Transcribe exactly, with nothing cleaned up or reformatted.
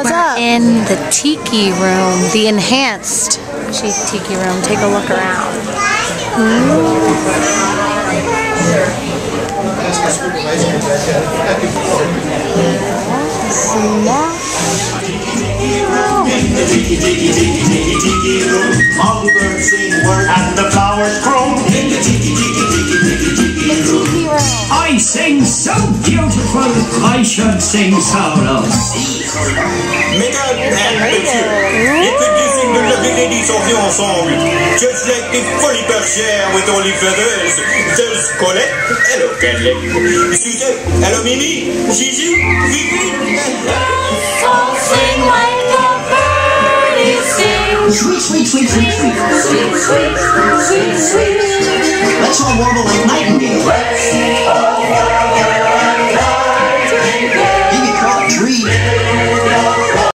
What's up? We're in the Tiki Room, the enhanced Tiki Room. Take a look around. I sing so beautiful, I should sing solo. Ensemble, just like the funny perchère with only feathers. There's Colette, hello Colette, Suzette, hello Mimi, Gigi, Vivi. All sing like the birdies sing. Sweet, sweet, sweet, sweet, sweet, sweet, sweet, sweet, sweet, sweet. Let's all warble like nightingales.